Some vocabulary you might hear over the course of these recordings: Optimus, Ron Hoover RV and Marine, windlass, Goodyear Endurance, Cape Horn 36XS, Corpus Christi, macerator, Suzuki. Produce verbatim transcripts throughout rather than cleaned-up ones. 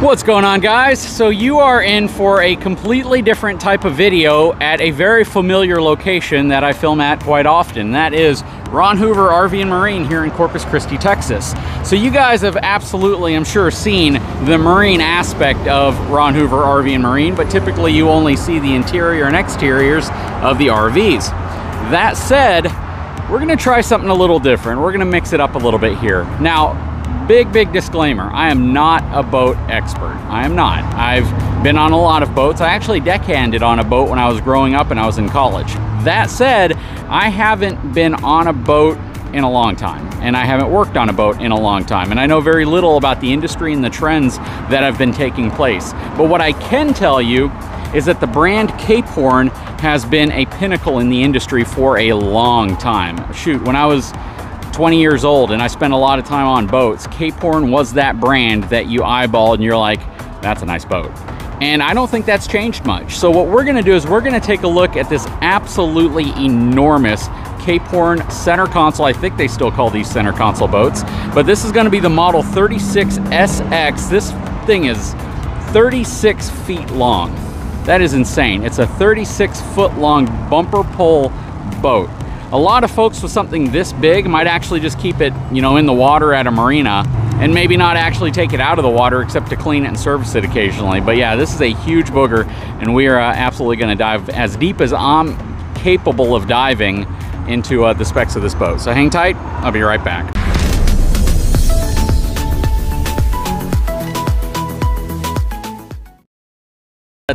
What's going on, guys? So you are in for a completely different type of video at a very familiar location that I film at quite often. That is Ron Hoover R V and Marine here in Corpus Christi, Texas. So you guys have absolutely, I'm sure, seen the marine aspect of Ron Hoover R V and Marine, but typically you only see the interior and exteriors of the R Vs. That said, we're gonna try something a little different. We're gonna mix it up a little bit here. Now, Big, big disclaimer, I am not a boat expert. I am not. I've been on a lot of boats. I actually deckhanded on a boat when I was growing up and I was in college. That said, I haven't been on a boat in a long time, and I haven't worked on a boat in a long time, and I know very little about the industry and the trends that have been taking place. But what I can tell you is that the brand Cape Horn has been a pinnacle in the industry for a long time. Shoot, when I was twenty years old and I spent a lot of time on boats, Cape Horn was that brand that you eyeballed and you're like, that's a nice boat. And I don't think that's changed much. So what we're gonna do is we're gonna take a look at this absolutely enormous Cape Horn center console. I think they still call these center console boats, but this is gonna be the model thirty-six S X. This thing is thirty-six feet long. That is insane. It's a thirty-six foot long bumper pole boat. A lot of folks with something this big might actually just keep it, you know, in the water at a marina and maybe not actually take it out of the water except to clean it and service it occasionally. But yeah, this is a huge booger, and we are uh, absolutely going to dive as deep as I'm capable of diving into uh, the specs of this boat. So hang tight, I'll be right back.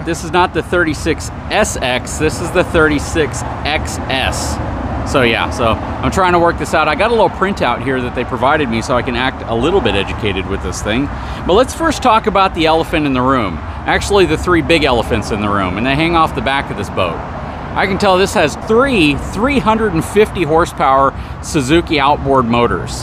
This is not the thirty-six S X, this is the thirty-six X S. So yeah, so I'm trying to work this out. I got a little printout here that they provided me so I can act a little bit educated with this thing. But let's first talk about the elephant in the room. Actually, the three big elephants in the room, and they hang off the back of this boat. I can tell this has three three hundred fifty horsepower Suzuki outboard motors.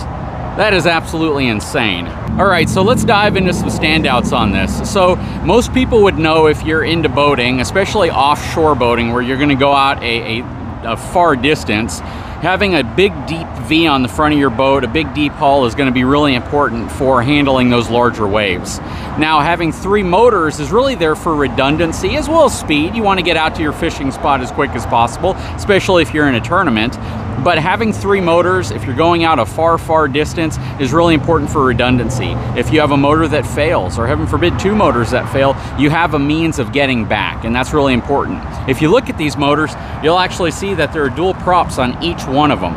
That is absolutely insane. All right, so let's dive into some standouts on this. So most people would know, if you're into boating, especially offshore boating, where you're gonna go out a, a a far distance, having a big deep V on the front of your boat, a big deep hull, is going to be really important for handling those larger waves. Now, having three motors is really there for redundancy as well as speed. You want to get out to your fishing spot as quick as possible, especially if you're in a tournament. But having three motors, if you're going out a far, far distance, is really important for redundancy. If you have a motor that fails, or heaven forbid, two motors that fail, you have a means of getting back, and that's really important. If you look at these motors, you'll actually see that there are dual props on each one of them.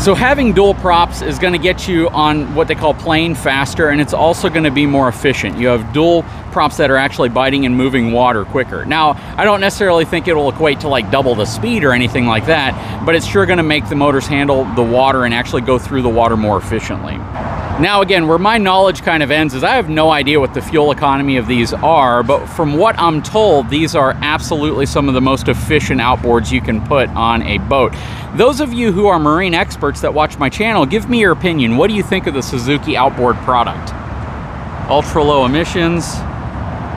So having dual props is going to get you on what they call plane faster, and it's also going to be more efficient. You have dual props that are actually biting and moving water quicker. Now, I don't necessarily think it will equate to like double the speed or anything like that, but it's sure going to make the motors handle the water and actually go through the water more efficiently. Now, again, where my knowledge kind of ends is I have no idea what the fuel economy of these are, but from what I'm told, these are absolutely some of the most efficient outboards you can put on a boat. Those of you who are marine experts that watch my channel, give me your opinion. What do you think of the Suzuki outboard product? Ultra low emissions,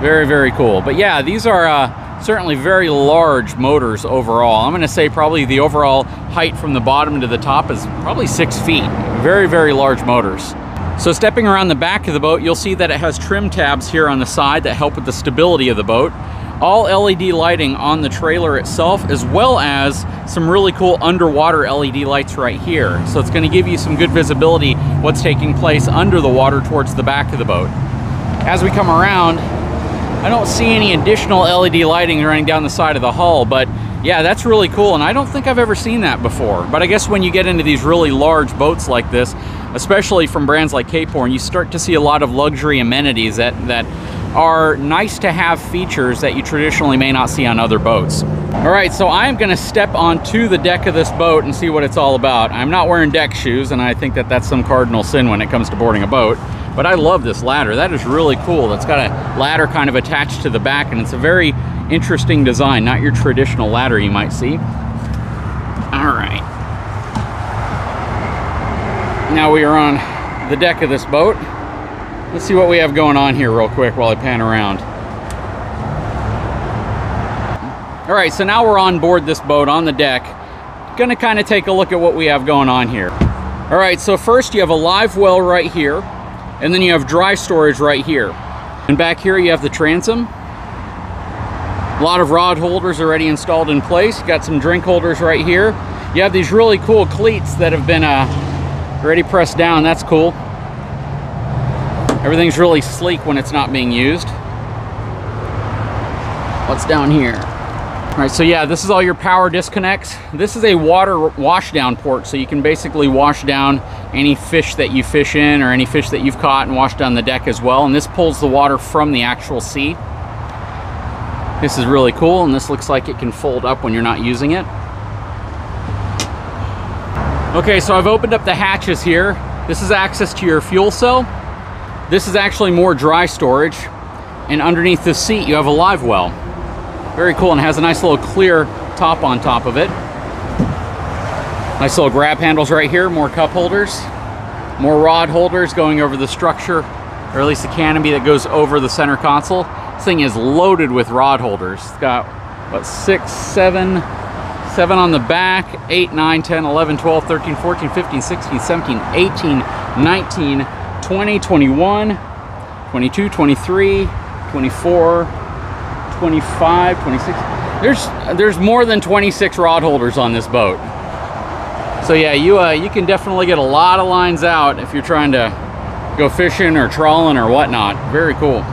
very, very cool. But yeah, these are uh, certainly very large motors overall. I'm gonna say probably the overall height from the bottom to the top is probably six feet. Very, very large motors. So stepping around the back of the boat, you'll see that it has trim tabs here on the side that help with the stability of the boat. All L E D lighting on the trailer itself, as well as some really cool underwater L E D lights right here. So it's going to give you some good visibility what's taking place under the water towards the back of the boat. As we come around, I don't see any additional L E D lighting running down the side of the hull, but yeah, that's really cool, and I don't think I've ever seen that before. But I guess when you get into these really large boats like this, especially from brands like Cape Horn, you start to see a lot of luxury amenities that, that are nice to have features that you traditionally may not see on other boats. All right, so I'm gonna step onto the deck of this boat and see what it's all about. I'm not wearing deck shoes, and I think that that's some cardinal sin when it comes to boarding a boat, but I love this ladder. That is really cool. It's got a ladder kind of attached to the back, and it's a very interesting design, not your traditional ladder you might see. All right. Now we are on the deck of this boat. Let's see what we have going on here real quick while I pan around. All right, so now we're on board this boat on the deck. Gonna kind of take a look at what we have going on here. All right, so first you have a live well right here, and then you have dry storage right here. And back here you have the transom. A lot of rod holders already installed in place. You got some drink holders right here. You have these really cool cleats that have been uh, already pressed down. That's cool. Everything's really sleek when it's not being used. What's down here? All right, so yeah, this is all your power disconnects. This is a water wash down port, so you can basically wash down any fish that you fish in or any fish that you've caught and wash down the deck as well. And this pulls the water from the actual sea. This is really cool, and this looks like it can fold up when you're not using it. Okay, so I've opened up the hatches here. This is access to your fuel cell. This is actually more dry storage. And underneath the seat, you have a live well. Very cool, and has a nice little clear top on top of it. Nice little grab handles right here, more cup holders, more rod holders going over the structure, or at least the canopy that goes over the center console. This thing is loaded with rod holders. It's got, what, six, seven, seven on the back, eight, nine, ten, eleven, twelve, thirteen, fourteen, fifteen, sixteen, seventeen, eighteen, nineteen, twenty, twenty-one, twenty-two, twenty-three, twenty-four, twenty-five, twenty-six. There's there's more than twenty-six rod holders on this boat. So yeah, you uh, you can definitely get a lot of lines out if you're trying to go fishing or trawling or whatnot. Very cool.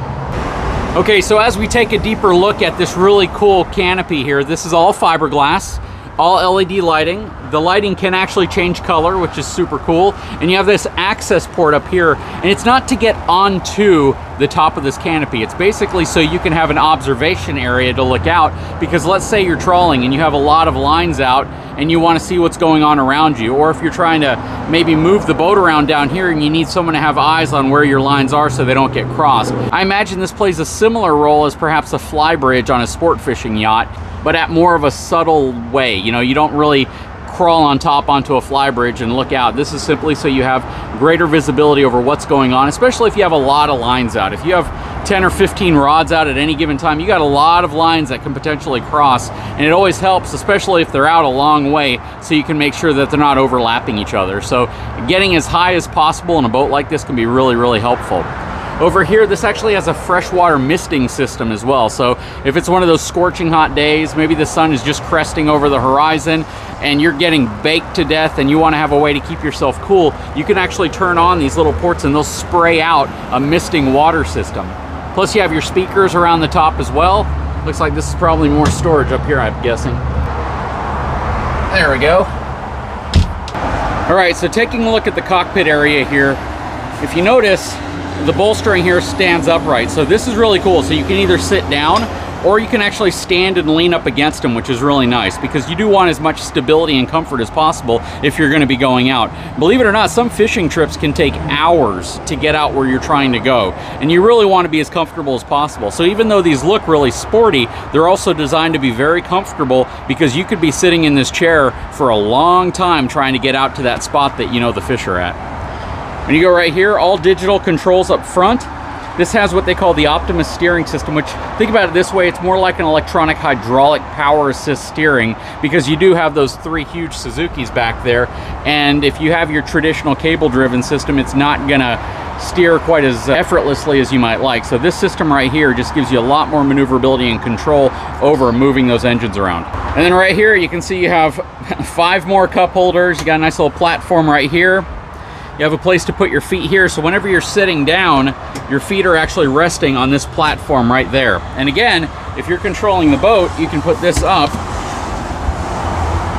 Okay, so as we take a deeper look at this really cool canopy here, this is all fiberglass, all L E D lighting. The lighting can actually change color, which is super cool. And you have this access port up here, and it's not to get onto the top of this canopy. It's basically so you can have an observation area to look out, because let's say you're trawling and you have a lot of lines out and you want to see what's going on around you, or if you're trying to maybe move the boat around down here and you need someone to have eyes on where your lines are so they don't get crossed. I imagine this plays a similar role as perhaps a fly bridge on a sport fishing yacht, but at more of a subtle way. You know, you don't really crawl on top onto a fly bridge and look out. This is simply so you have greater visibility over what's going on, especially if you have a lot of lines out. If you have ten or fifteen rods out at any given time, you got a lot of lines that can potentially cross, and it always helps, especially if they're out a long way, so you can make sure that they're not overlapping each other. So getting as high as possible in a boat like this can be really, really helpful. Over here, this actually has a freshwater misting system as well. So if it's one of those scorching hot days, maybe the sun is just cresting over the horizon and you're getting baked to death and you want to have a way to keep yourself cool, you can actually turn on these little ports and they'll spray out a misting water system. Plus you have your speakers around the top as well. Looks like this is probably more storage up here, I'm guessing. There we go. All right, so taking a look at the cockpit area here, if you notice, the bolstering here stands upright, so this is really cool. So you can either sit down or you can actually stand and lean up against them, which is really nice, because you do want as much stability and comfort as possible if you're going to be going out. Believe it or not, some fishing trips can take hours to get out where you're trying to go, and you really want to be as comfortable as possible. So even though these look really sporty, they're also designed to be very comfortable, because you could be sitting in this chair for a long time trying to get out to that spot that you know the fish are at. When you go right here, all digital controls up front. This has what they call the Optimus steering system, which, think about it this way, it's more like an electronic hydraulic power assist steering, because you do have those three huge Suzukis back there, and if you have your traditional cable-driven system, it's not gonna steer quite as effortlessly as you might like. So this system right here just gives you a lot more maneuverability and control over moving those engines around. And then right here, you can see you have five more cup holders. You got a nice little platform right here. You have a place to put your feet here, so whenever you're sitting down, your feet are actually resting on this platform right there. And again, if you're controlling the boat, you can put this up,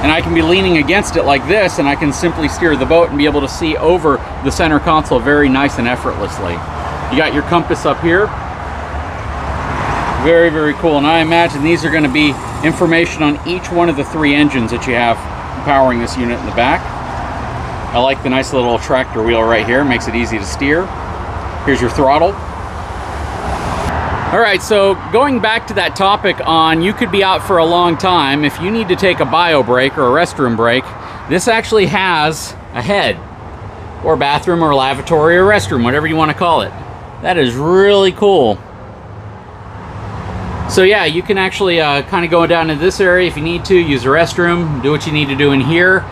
and I can be leaning against it like this, and I can simply steer the boat and be able to see over the center console very nice and effortlessly. You got your compass up here. Very, very cool, and I imagine these are going to be information on each one of the three engines that you have powering this unit in the back. I like the nice little tractor wheel right here. Makes it easy to steer. Here's your throttle. All right, so going back to that topic on you could be out for a long time, if you need to take a bio break or a restroom break, this actually has a head, or bathroom, or lavatory, or restroom, whatever you want to call it. That is really cool. So yeah, you can actually uh, kind of go down to this area if you need to, use the restroom, do what you need to do in here.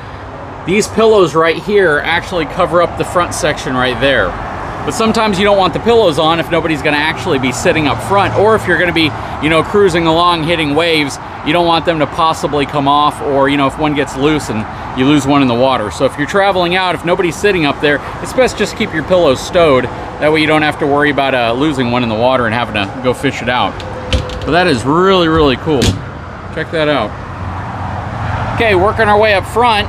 These pillows right here actually cover up the front section right there. But sometimes you don't want the pillows on if nobody's going to actually be sitting up front, or if you're going to be, you know, cruising along hitting waves, you don't want them to possibly come off, or, you know, if one gets loose and you lose one in the water. So if you're traveling out, if nobody's sitting up there, it's best just keep your pillows stowed. That way you don't have to worry about uh, losing one in the water and having to go fish it out. But that is really, really cool. Check that out. Okay, working our way up front.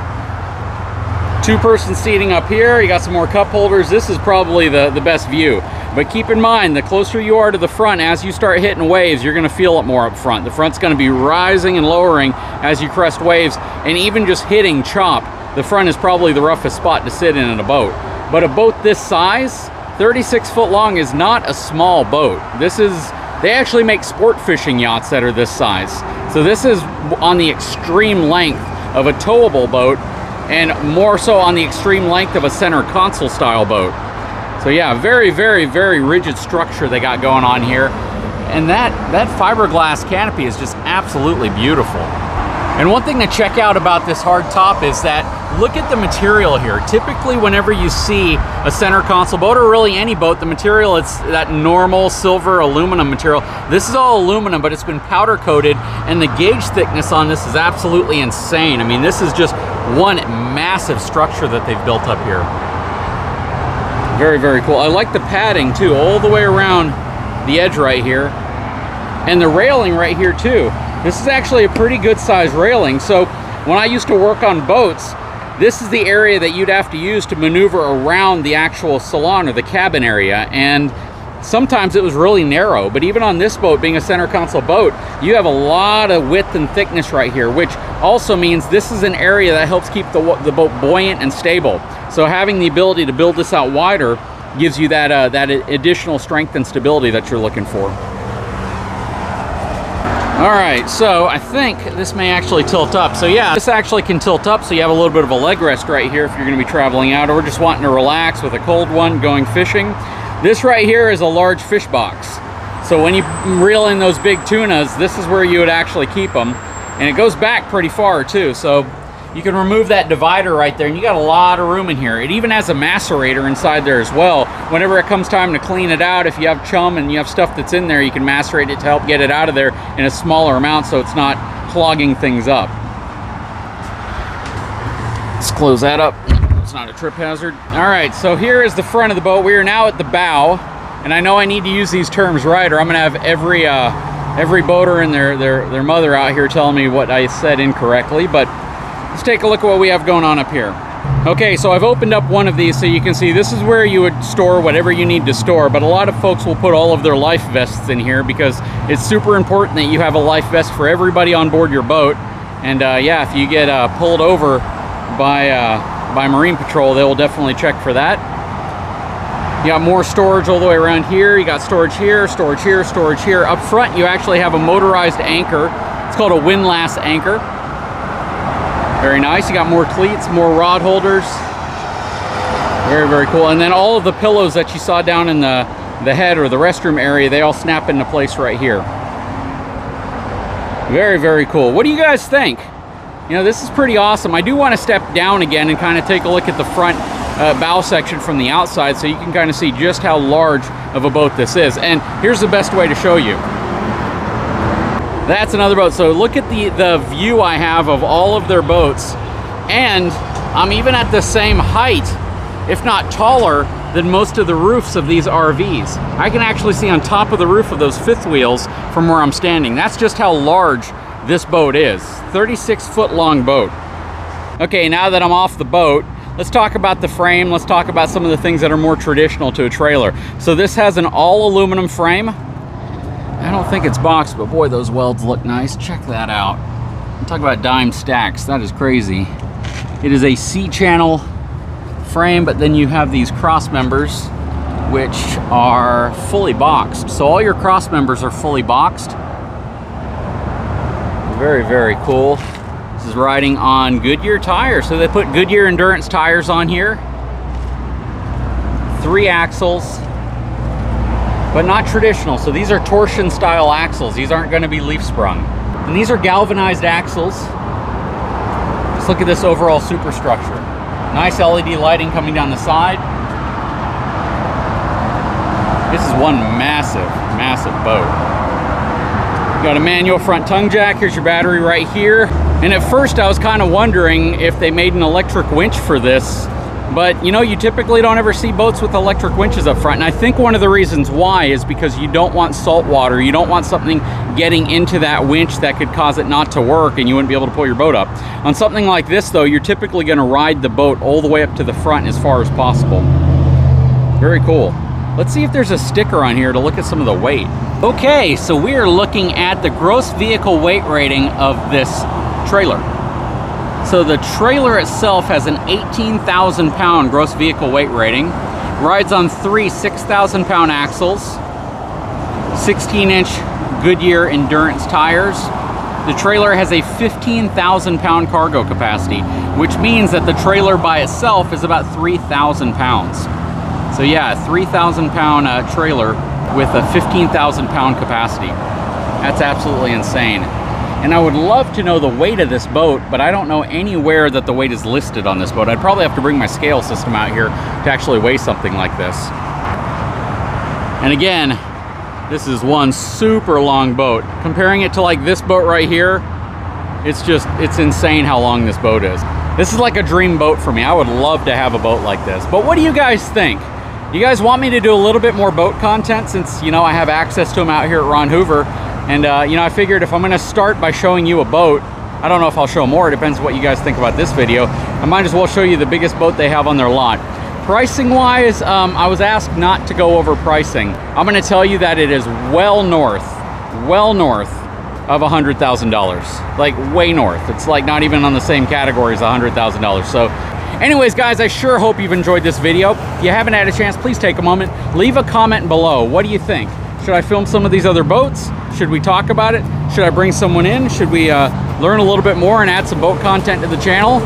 Two-person seating up here. You got some more cup holders. This is probably the, the best view. But keep in mind, the closer you are to the front, as you start hitting waves, you're gonna feel it more up front. The front's gonna be rising and lowering as you crest waves, and even just hitting chop, the front is probably the roughest spot to sit in in a boat. But a boat this size, thirty-six foot long, is not a small boat. This is, they actually make sport fishing yachts that are this size. So this is on the extreme length of a towable boat, and more so on the extreme length of a center console style boat. So yeah, very, very, very rigid structure they got going on here. And that, that fiberglass canopy is just absolutely beautiful. And one thing to check out about this hard top is that, look at the material here. Typically, whenever you see a center console boat, or really any boat, the material, it's that normal silver aluminum material. This is all aluminum, but it's been powder coated, and the gauge thickness on this is absolutely insane. I mean, this is just one massive structure that they've built up here. Very, very cool. I like the padding too, all the way around the edge right here. And the railing right here too. This is actually a pretty good size railing. So when I used to work on boats, this is the area that you'd have to use to maneuver around the actual salon or the cabin area. And sometimes it was really narrow, but even on this boat, being a center console boat, you have a lot of width and thickness right here, which also means this is an area that helps keep the, the boat buoyant and stable. So having the ability to build this out wider gives you that, uh, that additional strength and stability that you're looking for. All right, so I think this may actually tilt up. So yeah, this actually can tilt up, so you have a little bit of a leg rest right here if you're gonna be traveling out, or just wanting to relax with a cold one going fishing. This right here is a large fish box. So when you reel in those big tunas, this is where you would actually keep them. And it goes back pretty far too, so you can remove that divider right there, and you got a lot of room in here. It even has a macerator inside there as well. Whenever it comes time to clean it out, if you have chum and you have stuff that's in there, you can macerate it to help get it out of there in a smaller amount so it's not clogging things up. Let's close that up. It's not a trip hazard. All right, so here is the front of the boat. We are now at the bow, and I know I need to use these terms right, or I'm gonna have every uh, every boater and their, their, their mother out here telling me what I said incorrectly, but let's take a look at what we have going on up here. Okay, so I've opened up one of these so you can see this is where you would store whatever you need to store, but a lot of folks will put all of their life vests in here because it's super important that you have a life vest for everybody on board your boat. And uh, yeah, if you get uh, pulled over by, uh, by Marine Patrol, they will definitely check for that. You got more storage all the way around here. You got storage here, storage here, storage here. Up front, you actually have a motorized anchor. It's called a windlass anchor. Very nice. You got more cleats, more rod holders. Very, very cool. And then all of the pillows that you saw down in the, the head or the restroom area, they all snap into place right here. Very, very cool. What do you guys think? You know, this is pretty awesome. I do want to step down again and kind of take a look at the front uh, bow section from the outside so you can kind of see just how large of a boat this is. And here's the best way to show you. That's another boat. So look at the, the view I have of all of their boats. And I'm even at the same height, if not taller, than most of the roofs of these R Vs. I can actually see on top of the roof of those fifth wheels from where I'm standing. That's just how large this boat is. thirty-six foot long boat. Okay, now that I'm off the boat, let's talk about the frame. Let's talk about some of the things that are more traditional to a trailer. So this has an all aluminum frame. I don't think it's boxed, but boy, those welds look nice. Check that out. I'm talking about dime stacks. That is crazy. It is a C-channel frame, but then you have these cross members, which are fully boxed. So all your cross members are fully boxed. Very, very cool. This is riding on Goodyear tires. So they put Goodyear Endurance tires on here. Three axles. But not traditional. So these are torsion style axles. These aren't going to be leaf sprung. And these are galvanized axles. Just look at this overall superstructure. Nice L E D lighting coming down the side. This is one massive, massive boat. You got a manual front tongue jack. Here's your battery right here. And at first I was kind of wondering if they made an electric winch for this, but you know, you typically don't ever see boats with electric winches up front. And I think one of the reasons why is because you don't want salt water. You don't want something getting into that winch that could cause it not to work and you wouldn't be able to pull your boat up. On something like this though, you're typically gonna ride the boat all the way up to the front as far as possible. Very cool. Let's see if there's a sticker on here to look at some of the weight. Okay, so we are looking at the gross vehicle weight rating of this trailer. So the trailer itself has an eighteen thousand pound gross vehicle weight rating, rides on three six thousand pound axles, sixteen inch Goodyear Endurance tires. The trailer has a fifteen thousand pound cargo capacity, which means that the trailer by itself is about three thousand pounds. So yeah, three thousand pound uh, trailer with a fifteen thousand pound capacity. That's absolutely insane. And I would love to know the weight of this boat, but I don't know anywhere that the weight is listed on this boat. I'd probably have to bring my scale system out here to actually weigh something like this. And again, this is one super long boat. Comparing it to like this boat right here, it's just, it's insane how long this boat is. This is like a dream boat for me. I would love to have a boat like this. But what do you guys think? You guys want me to do a little bit more boat content since, you know, I have access to them out here at Ron Hoover? And, uh, you know, I figured if I'm gonna start by showing you a boat, I don't know if I'll show more, it depends what you guys think about this video. I might as well show you the biggest boat they have on their lot. Pricing-wise, um, I was asked not to go over pricing. I'm gonna tell you that it is well north, well north of one hundred thousand dollars. Like, way north. It's like not even on the same category as one hundred thousand dollars. So, anyways, guys, I sure hope you've enjoyed this video. If you haven't had a chance, please take a moment. Leave a comment below. What do you think? Should I film some of these other boats? Should we talk about it? Should I bring someone in? Should we uh, learn a little bit more and add some boat content to the channel?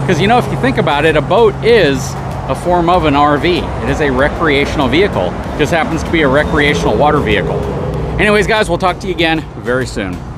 Because you know, if you think about it, a boat is a form of an R V. It is a recreational vehicle. It just happens to be a recreational water vehicle. Anyways, guys, we'll talk to you again very soon.